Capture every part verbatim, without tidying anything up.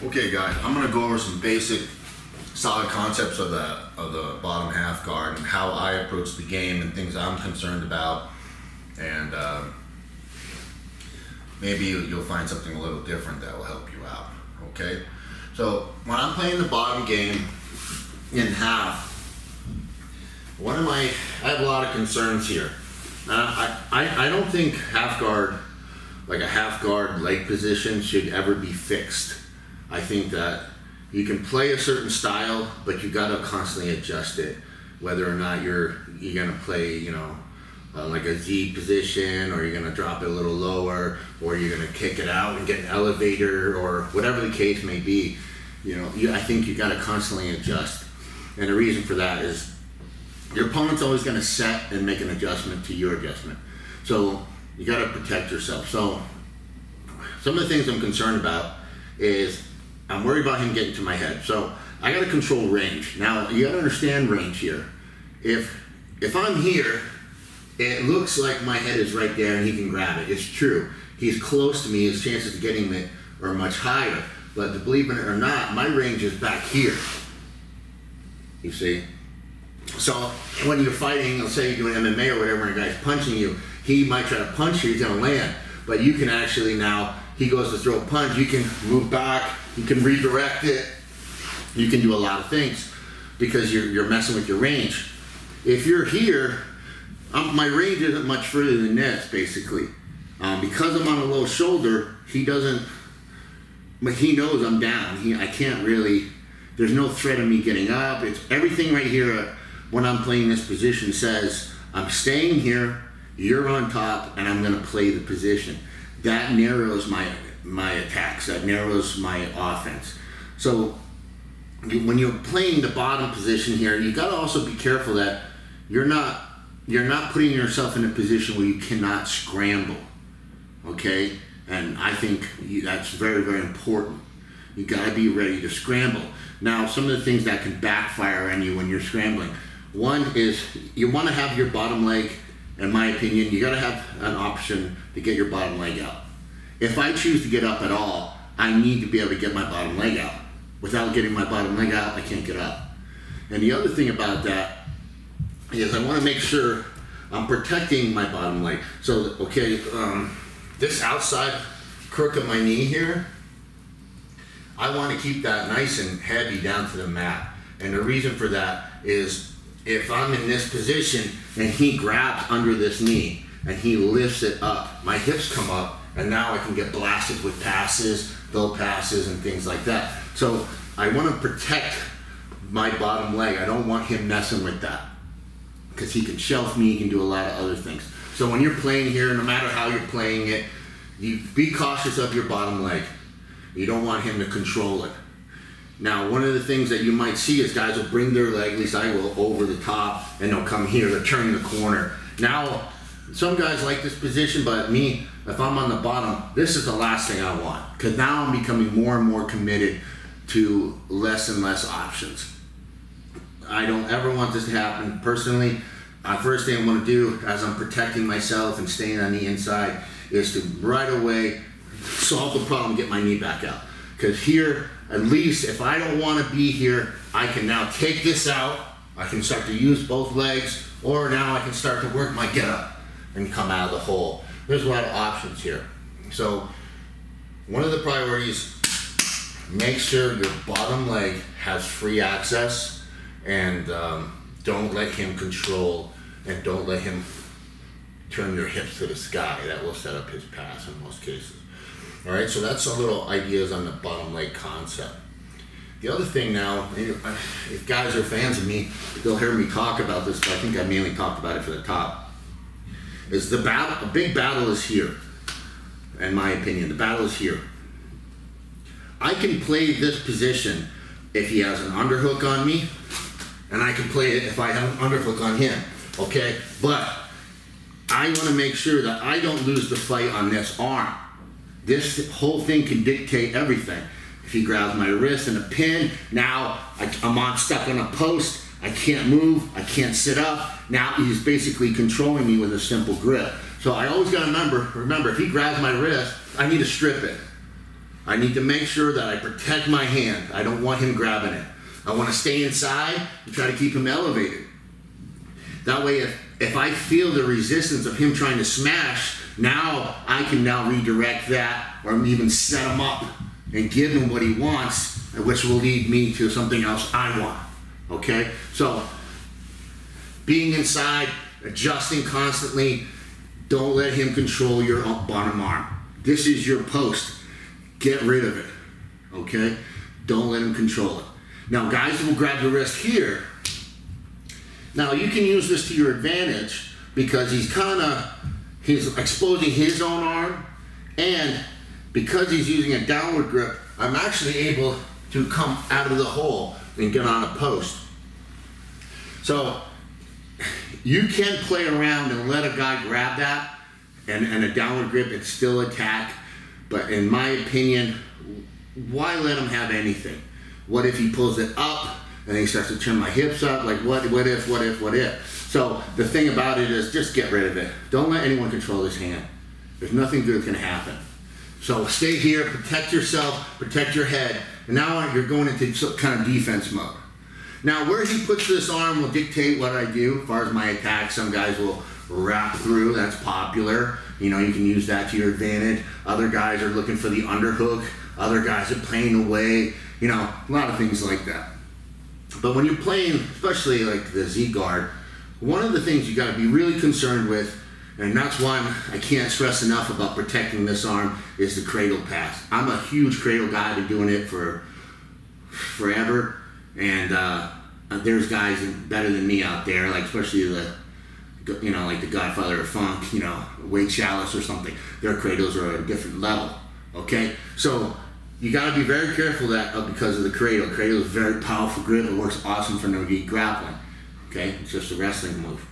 Okay guys, I'm gonna go over some basic solid concepts of the, of the bottom half guard and how I approach the game and things I'm concerned about, and uh, maybe you'll find something a little different that will help you out, okay? So when I'm playing the bottom game in half, one of my, I have a lot of concerns here. Uh, I, I, I don't think half guard, like a half guard leg position, should ever be fixed. I think that you can play a certain style, but you got to constantly adjust it, whether or not you're you're gonna play, you know, uh, like a Z position, or you're gonna drop it a little lower, or you're gonna kick it out and get an elevator, or whatever the case may be. You know, you, I think you got to constantly adjust, and the reason for that is your opponent's always gonna set and make an adjustment to your adjustment. So you got to protect yourself. So some of the things I'm concerned about is, I'm worried about him getting to my head. So I gotta control range. Now you gotta understand range here. If if I'm here, it looks like my head is right there and he can grab it. It's true. He's close to me, his chances of getting it are much higher. But believe it or not, my range is back here. You see? So when you're fighting, let's say you're doing M M A or whatever, and a guy's punching you, he might try to punch you, he's gonna land. But you can actually now, he goes to throw a punch, you can move back, you can redirect it, you can do a lot of things because you're, you're messing with your range. If you're here, um, my range isn't much further than this, basically. Um, because I'm on a low shoulder, he doesn't, but he knows I'm down. He, I can't really, there's no threat of me getting up. It's everything right here when I'm playing this position says, I'm staying here, you're on top, and I'm gonna play the position. That narrows my my attacks, that narrows my offense. So when you're playing the bottom position here, you got to also be careful that you're not you're not putting yourself in a position where you cannot scramble, okay? And I think you, that's very, very important. You got to be ready to scramble. Now, some of the things that can backfire on you when you're scrambling. One is you want to have your bottom leg. In my opinion, you gotta have an option to get your bottom leg out. If I choose to get up at all, I need to be able to get my bottom leg out. Without getting my bottom leg out, I can't get up. And the other thing about that is I wanna make sure I'm protecting my bottom leg. So, okay, um, this outside crook of my knee here, I wanna keep that nice and heavy down to the mat. And the reason for that is if I'm in this position and he grabs under this knee and he lifts it up, my hips come up and now I can get blasted with passes, low passes and things like that. So I want to protect my bottom leg. I don't want him messing with that because he can shelf me, he can do a lot of other things. So when you're playing here, no matter how you're playing it, you be cautious of your bottom leg. You don't want him to control it. Now, one of the things that you might see is guys will bring their leg, at least I will, over the top, and they'll come here, they're turning the corner. Now, some guys like this position, but me, if I'm on the bottom, this is the last thing I want, because now I'm becoming more and more committed to less and less options. I don't ever want this to happen. Personally, the first thing I want to do as I'm protecting myself and staying on the inside is to right away solve the problem, get my knee back out. Because here, at least if I don't want to be here, I can now take this out, I can start to use both legs, or now I can start to work my get up and come out of the hole. There's a lot of options here. So one of the priorities, make sure your bottom leg has free access, and um, don't let him control, and don't let him turn your hips to the sky. That will set up his pass in most cases. All right, so that's some little ideas on the bottom leg concept. The other thing now, if guys are fans of me, they'll hear me talk about this, but I think I mainly talked about it for the top, is the battle, a big battle is here, in my opinion. The battle is here. I can play this position if he has an underhook on me, and I can play it if I have an underhook on him, okay? But I wanna make sure that I don't lose the fight on this arm. This whole thing can dictate everything. If he grabs my wrist and a pin, now I, I'm on, stuck on a post, I can't move, I can't sit up. Now he's basically controlling me with a simple grip. So I always gotta remember, remember, if he grabs my wrist, I need to strip it. I need to make sure that I protect my hand. I don't want him grabbing it. I want to stay inside and try to keep him elevated. That way, if, if I feel the resistance of him trying to smash, now I can now redirect that or even set him up and give him what he wants, which will lead me to something else I want, okay? So being inside, adjusting constantly, don't let him control your bottom arm. This is your post. Get rid of it, okay? Don't let him control it. Now guys will grab the wrist here. Now you can use this to your advantage because he's kind of, he's exposing his own arm, and because he's using a downward grip, I'm actually able to come out of the hole and get on a post. So you can play around and let a guy grab that and, and a downward grip and still attack, but in my opinion, why let him have anything? What if he pulls it up and he starts to turn my hips up? Like what, what if, what if, what if? So the thing about it is just get rid of it. Don't let anyone control his hand. There's nothing good can happen. So stay here, protect yourself, protect your head. And now you're going into some kind of defense mode. Now where he puts this arm will dictate what I do as far as my attack. Some guys will wrap through, that's popular. You know, you can use that to your advantage. Other guys are looking for the underhook. Other guys are playing away. You know, a lot of things like that. But when you're playing, especially like the Z guard, one of the things you gotta be really concerned with, and that's why I'm, I can't stress enough about protecting this arm, is the cradle pass. I'm a huge cradle guy. I've been doing it for forever. And uh, there's guys better than me out there, like especially the, you know, like the Godfather of Funk, you know, Wing Chalice or something. Their cradles are at a different level, okay? So you gotta be very careful that uh, because of the cradle. Cradle is a very powerful grip. It works awesome for no-gi grappling, okay? It's just a wrestling move.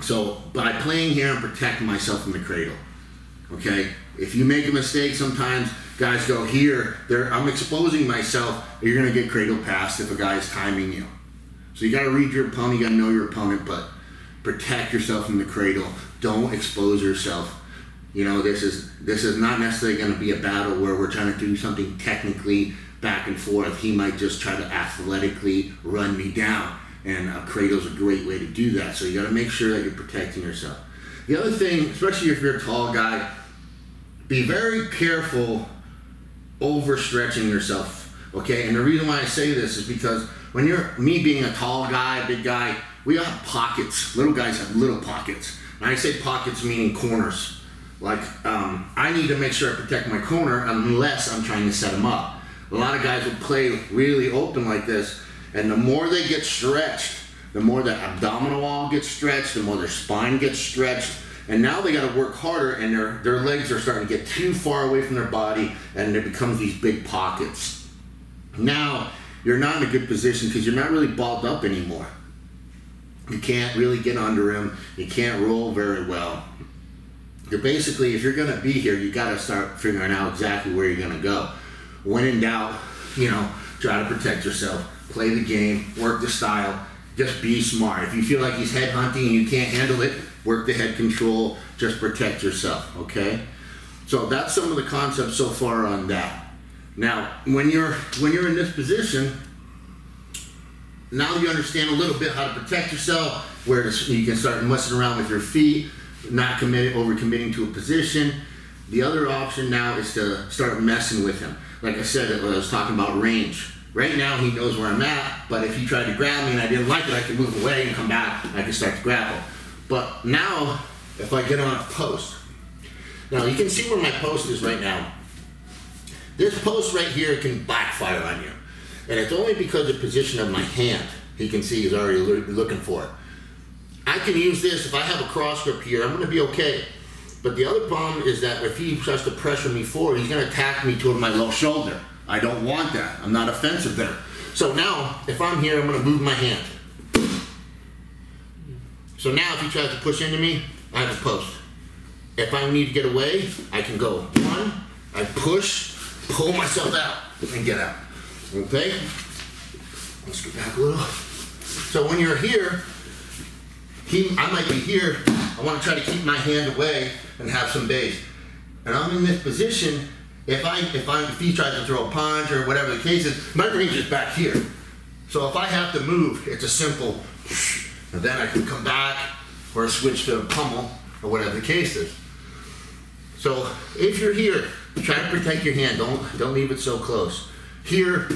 So by playing here and protecting myself from the cradle, okay? If you make a mistake, sometimes guys go here, there, I'm exposing myself, you're gonna get cradle passed if a guy is timing you. So you gotta read your opponent, you gotta know your opponent, but protect yourself from the cradle. Don't expose yourself. You know, this is, this is not necessarily gonna be a battle where we're trying to do something technically back and forth. He might just try to athletically run me down. And a cradle's a great way to do that. So you gotta make sure that you're protecting yourself. The other thing, especially if you're a tall guy, be very careful overstretching yourself, okay? And the reason why I say this is because when you're, me being a tall guy, a big guy, we have pockets. Little guys have little pockets. And I say pockets meaning corners. Like, um, I need to make sure I protect my corner unless I'm trying to set them up. A lot of guys will play really open like this, and the more they get stretched, the more the abdominal wall gets stretched, the more their spine gets stretched, and now they gotta work harder, and their, their legs are starting to get too far away from their body, and it becomes these big pockets. Now, you're not in a good position because you're not really balled up anymore. You can't really get under him, you can't roll very well. You're basically, if you're gonna be here, you gotta start figuring out exactly where you're gonna go. When in doubt, you know, try to protect yourself. Play the game, work the style, just be smart. If you feel like he's head hunting and you can't handle it, work the head control, just protect yourself, okay? So that's some of the concepts so far on that. Now, when you're, when you're in this position, now you understand a little bit how to protect yourself, where you can start messing around with your feet, not committed, overcommitting to a position. The other option now is to start messing with him. Like I said, when I was talking about range. Right now, he knows where I'm at, but if he tried to grab me and I didn't like it, I could move away and come back, and I could start to grapple. But now, if I get on a post, now you can see where my post is right now. This post right here can backfire on you. And it's only because of the position of my hand. He can see he's already looking for it. I can use this, if I have a cross grip here, I'm gonna be okay. But the other problem is that if he tries to pressure me forward, he's gonna attack me toward my low shoulder. I don't want that. I'm not offensive there. So now, if I'm here, I'm gonna move my hand. So now if he tries to push into me, I have a post. If I need to get away, I can go one, I push, pull myself out, and get out. Okay? Let's get back a little. So when you're here, he, I might be here, I wanna try to keep my hand away and have some base. And I'm in this position, If I if I if he tries to throw a punch or whatever the case is, my range is back here. So if I have to move, it's a simple, and then I can come back or switch to a pummel or whatever the case is. So if you're here, try to protect your hand. Don't don't leave it so close. Here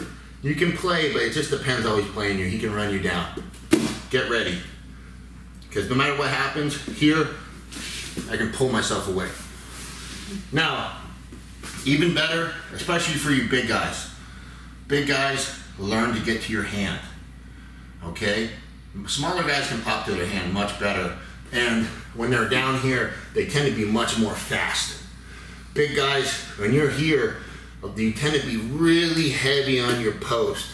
you can play, but it just depends how he's playing you. He can run you down. Get ready, because no matter what happens here, I can pull myself away. Now, even better, especially for you big guys. Big guys, learn to get to your hand, okay? Smaller guys can pop to their hand much better, and when they're down here, they tend to be much more fast. Big guys, when you're here, you tend to be really heavy on your post.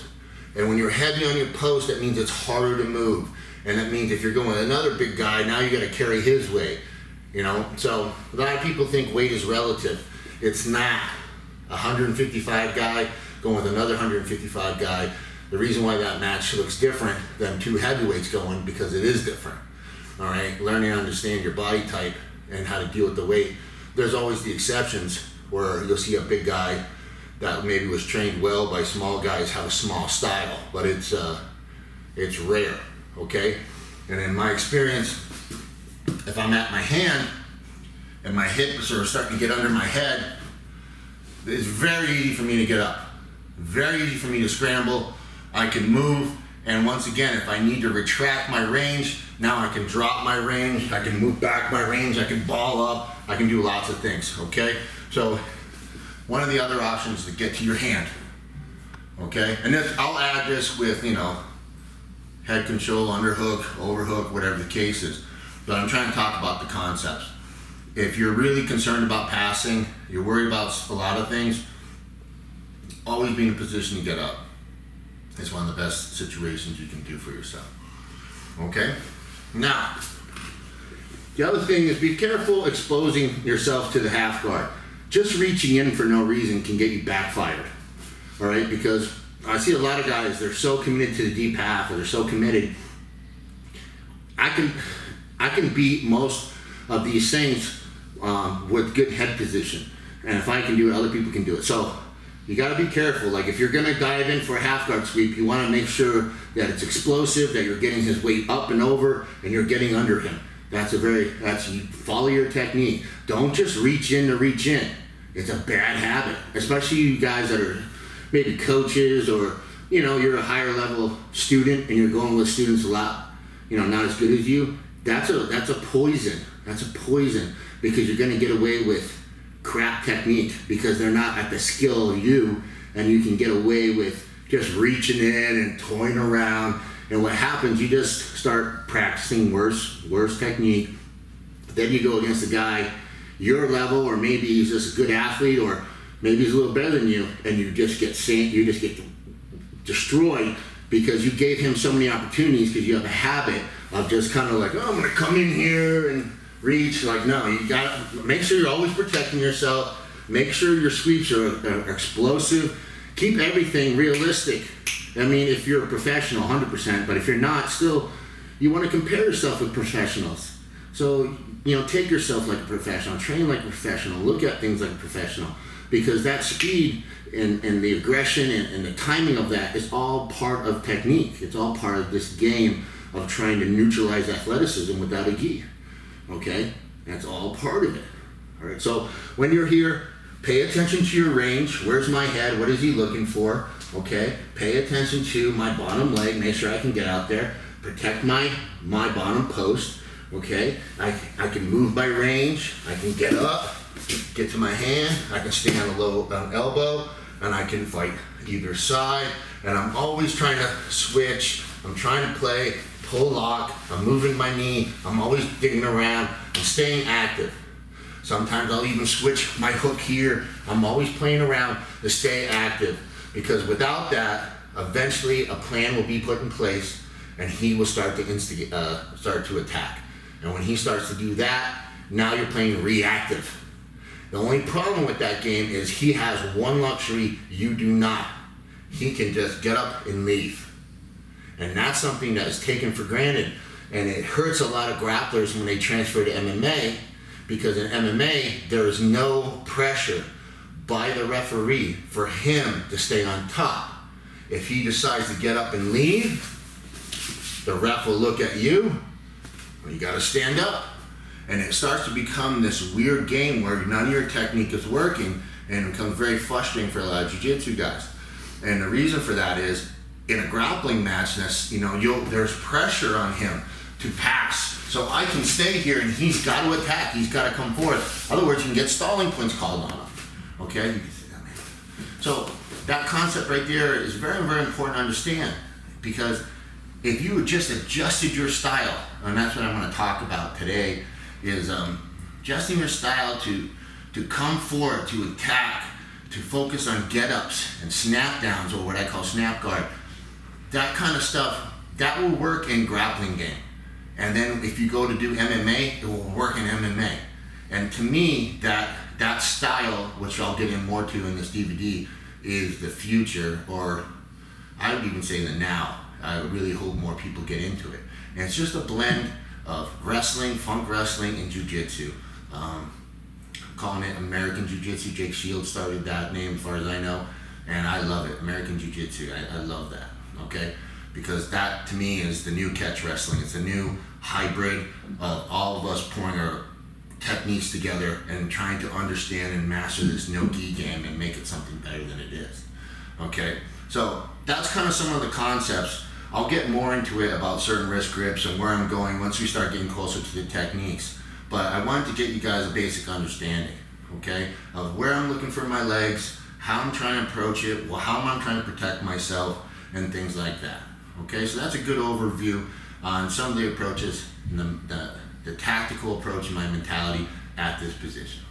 And when you're heavy on your post, that means it's harder to move. And that means if you're going with another big guy, now you gotta carry his weight, you know? So a lot of people think weight is relative. It's not. one hundred fifty-five guy going with another one hundred fifty-five guy. The reason why that match looks different than two heavyweights going, because it is different. All right, learning to understand your body type and how to deal with the weight. There's always the exceptions where you'll see a big guy that maybe was trained well by small guys have a small style, but it's uh, it's rare, okay? And in my experience, if I'm at my hand, and my hips are starting to get under my head, it's very easy for me to get up. Very easy for me to scramble. I can move, and once again, if I need to retract my range, now I can drop my range, I can move back my range, I can ball up, I can do lots of things, okay? So, one of the other options is to get to your hand, okay? And this, I'll add this with, you know, head control, underhook, overhook, whatever the case is. But I'm trying to talk about the concepts. If you're really concerned about passing, you're worried about a lot of things, always be in a position to get up. It's one of the best situations you can do for yourself. Okay? Now, the other thing is be careful exposing yourself to the half guard. Just reaching in for no reason can get you backfired. All right? Because I see a lot of guys, they're so committed to the deep half, or they're so committed. I can, I can beat most of these things um, with good head position, and if I can do it, other people can do it. So you got to be careful. Like if you're going to dive in for a half guard sweep, you want to make sure that it's explosive, that you're getting his weight up and over, and you're getting under him. That's a very that's you follow your technique. Don't just reach in to reach in. It's a bad habit, especially you guys that are maybe coaches, or you know you're a higher level student and you're going with students a lot, you know, not as good as you. That's a that's a poison. That's a poison, because you're going to get away with crap technique because they're not at the skill of you, and you can get away with just reaching in and toying around. And what happens, you just start practicing worse, worse technique. Then you go against a guy your level, or maybe he's just a good athlete, or maybe he's a little better than you, and you just get sand, you just get destroyed because you gave him so many opportunities, because you have a habit of just kind of like, oh, I'm going to come in here and reach. Like, no, you got to make sure you're always protecting yourself. Make sure your sweeps are, are explosive. Keep everything realistic. I mean, if you're a professional, one hundred percent, but if you're not, still, you want to compare yourself with professionals. So, you know, take yourself like a professional, train like a professional, look at things like a professional, because that speed and, and the aggression and, and the timing of that is all part of technique. It's all part of this game of trying to neutralize athleticism without a gi. Okay, that's all part of it. All right, so when you're here, pay attention to your range. Where's my head? What is he looking for? Okay, pay attention to my bottom leg. Make sure I can get out there. Protect my my bottom post. Okay, I, I can move by range. I can get up, get to my hand. I can stay on a low on elbow, and I can fight either side. And I'm always trying to switch. I'm trying to play pull lock, I'm moving my knee, I'm always digging around, I'm staying active. Sometimes I'll even switch my hook here. I'm always playing around to stay active, because without that, eventually a plan will be put in place and he will start to instigate, uh, start to attack. And when he starts to do that, now you're playing reactive. The only problem with that game is he has one luxury you do not. He can just get up and leave. And that's something that is taken for granted, and it hurts a lot of grapplers when they transfer to M M A, because in M M A there is no pressure by the referee for him to stay on top. If he decides to get up and leave, the ref will look at you. You got to stand up. And it starts to become this weird game where none of your technique is working, and it becomes very frustrating for a lot of jiu-jitsu guys. And the reason for that is, in a grappling match, you know, you'll, there's pressure on him to pass. So I can stay here, and he's got to attack. He's got to come forward. Otherwise, you can get stalling points called on him. Okay? You can see that, man. So that concept right there is very, very important to understand, because if you just adjusted your style, and that's what I'm going to talk about today, is um, adjusting your style to, to come forward, to attack, to focus on get-ups and snap-downs, or what I call snap-guard. That kind of stuff, that will work in grappling game. And then if you go to do M M A, it will work in M M A. And to me, that, that style, which I'll get in more to in this D V D, is the future, or I would even say the now. I really hope more people get into it. And it's just a blend of wrestling, funk wrestling, and jiu-jitsu. Um, calling it American Jiu-Jitsu. Jake Shields started that name as far as I know, and I love it. American Jiu-Jitsu, I, I love that, okay? Because that, to me, is the new catch wrestling. It's a new hybrid of all of us pouring our techniques together and trying to understand and master this no-gi game and make it something better than it is, okay? So that's kind of some of the concepts. I'll get more into it about certain wrist grips and where I'm going once we start getting closer to the techniques. But I wanted to get you guys a basic understanding, okay, of where I'm looking for my legs, how I'm trying to approach it, how I'm trying to protect myself, and things like that. Okay, so that's a good overview on some of the approaches, the, the, the tactical approach and my mentality at this position.